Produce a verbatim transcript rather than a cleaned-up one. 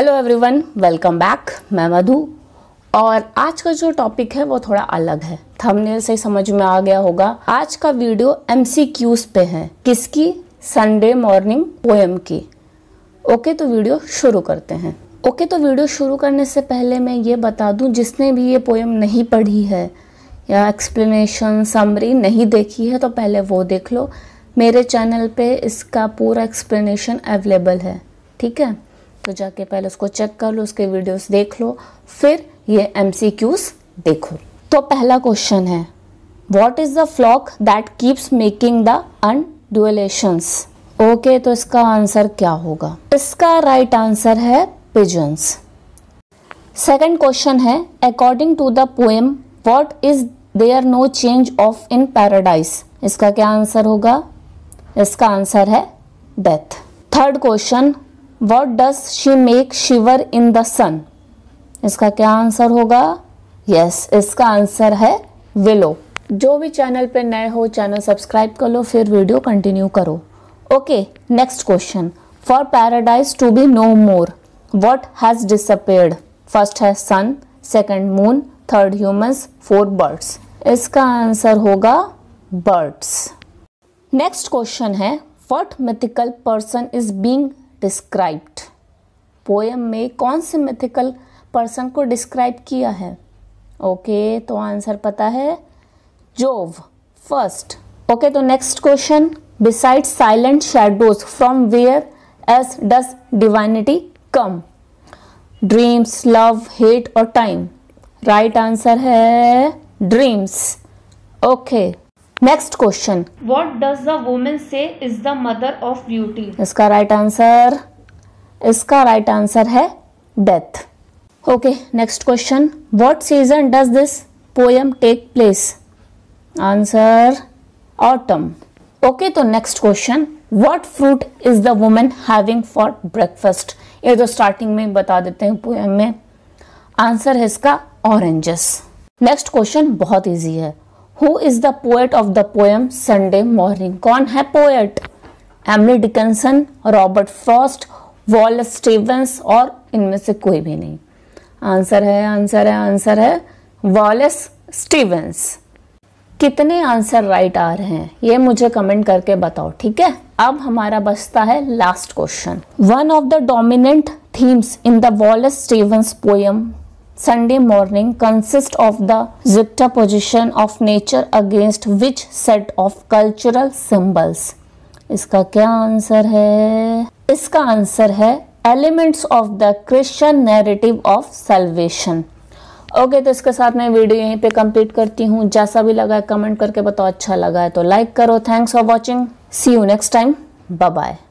Hello everyone, welcome back. मैं मधु और आज का जो टॉपिक है वो थोड़ा अलग है। थंबनेल से समझ में आ गया होगा। आज का वीडियो एमसीक्यूज पे है। किसकी? संडे मॉर्निंग पोएम की। ओके, तो वीडियो शुरू करते हैं। ओके, तो वीडियो शुरू करने से पहले मैं ये बता दूं, जिसने भी ये पोएम नहीं पढ़ी है या एक्सप्लेनेशन समरी नहीं देखी है तो पहले वो देख लो। मेरे चैनल पे इसका पूरा एक्सप्लेनेशन अवेलेबल है, ठीक है? तो जाके पहले उसको चेक कर लो, उसके वीडियोस देख लो, फिर ये एमसीक्यूज देखो। तो पहला क्वेश्चन है, what is the flock that keeps making the undulations? Okay, तो इसका आंसर क्या होगा? इसका राइट आंसर है पिजन्स। सेकंड क्वेश्चन है, according to the poem what is there no change of in paradise? इसका क्या आंसर होगा? इसका आंसर है death. Third question, What does she make shiver in the sun? इसका क्या आंसर होगा? Yes, इसका आंसर है willow। जो भी चैनल पे नए हो चैनल सब्सक्राइब कर लो, फिर वीडियो कंटिन्यू करो। Okay, next question, For paradise to be no more, what has disappeared? First है sun, second moon, third humans, fourth birds। इसका आंसर होगा birds। नेक्स्ट क्वेश्चन है, What mythical person is being described? Poem में कौन से mythical person को describe किया है? ओके okay, तो आंसर पता है, जोव फर्स्ट। ओके, तो next question, beside silent shadows from where S does divinity come? Dreams, love, hate और टाइम। राइट आंसर है dreams. Okay, next question, what does the women say is the mother of beauty? इसका right answer इसका right answer है death. Okay, next question, what season does this poem take place? Answer autumn. Okay, तो next question, what fruit is the women having for breakfast? ये तो starting में बता देते हैं पोएम में। आंसर है इसका ऑरेंजेस। नेक्स्ट क्वेश्चन बहुत ईजी है, who is the poet of the poem Sunday morning? कौन है poet? Emily Dickinson, Robert Frost, Wallace Stevens और इनमें से कोई भी नहीं। आंसर है आंसर है आंसर है वॉलेस स्टीवेंस। कितने आंसर राइट आ रहे हैं ये मुझे कमेंट करके बताओ, ठीक है? अब हमारा बचता है last question, one of the dominant themes in the Wallace Stevens poem Sunday morning consists of the juxtaposition of nature against which set of cultural symbols? इसका क्या आंसर है? इसका आंसर है elements of the Christian narrative of salvation। Okay, तो इसके साथ मैं video यहीं पे कंप्लीट करती हूँ। जैसा भी लगा है कमेंट करके बताओ, अच्छा लगा है तो लाइक करो। Thanks for watching, see you next time, bye bye.